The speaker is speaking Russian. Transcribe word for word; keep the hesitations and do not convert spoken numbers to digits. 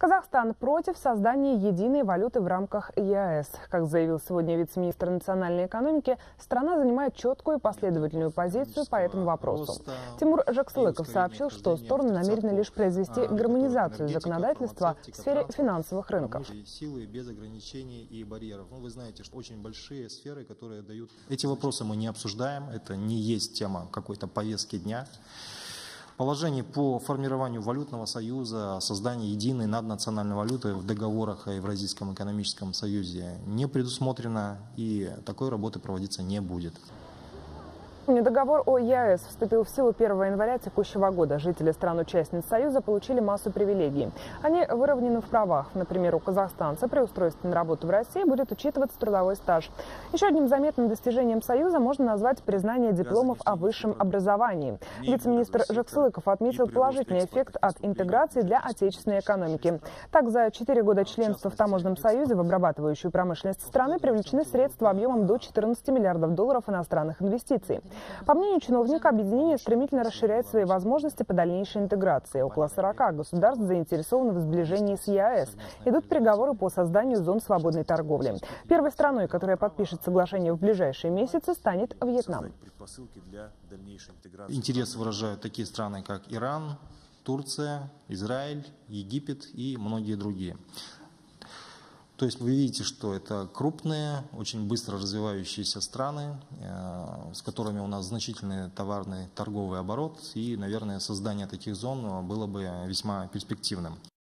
Казахстан против создания единой валюты в рамках ЕАЭС. Как заявил сегодня вице-министр национальной экономики, страна занимает четкую и последовательную позицию по этому вопросу. Тимур Жаксылыков сообщил, что стороны намерены лишь произвести гармонизацию законодательства в сфере финансовых рынков. Силы без ограничений и барьеров. Ну, вы знаете, что очень большие сферы, которые дают... Эти вопросы мы не обсуждаем, это не есть тема какой-то повестки дня. Положение по формированию валютного союза, создание единой наднациональной валюты в договорах о Евразийском экономическом союзе не предусмотрено, и такой работы проводиться не будет. Договор о ЕАЭС вступил в силу первого января текущего года. Жители стран-участниц Союза получили массу привилегий. Они выровнены в правах. Например, у казахстанца при устройстве на работу в России будет учитываться трудовой стаж. Еще одним заметным достижением Союза можно назвать признание дипломов о высшем образовании. Вице-министр Жаксылыков отметил положительный эффект от интеграции для отечественной экономики. Так, за четыре года членства в Таможенном Союзе в обрабатывающую промышленность страны привлечены средства объемом до четырнадцати миллиардов долларов иностранных инвестиций. По мнению чиновника, объединение стремительно расширяет свои возможности по дальнейшей интеграции. Около сорока государств заинтересованы в сближении с ЕАЭС. Идут переговоры по созданию зон свободной торговли. Первой страной, которая подпишет соглашение в ближайшие месяцы, станет Вьетнам. Интерес выражают такие страны, как Иран, Турция, Израиль, Египет и многие другие. То есть вы видите, что это крупные, очень быстро развивающиеся страны, с которыми у нас значительный товарный торговый оборот, и, наверное, создание таких зон было бы весьма перспективным.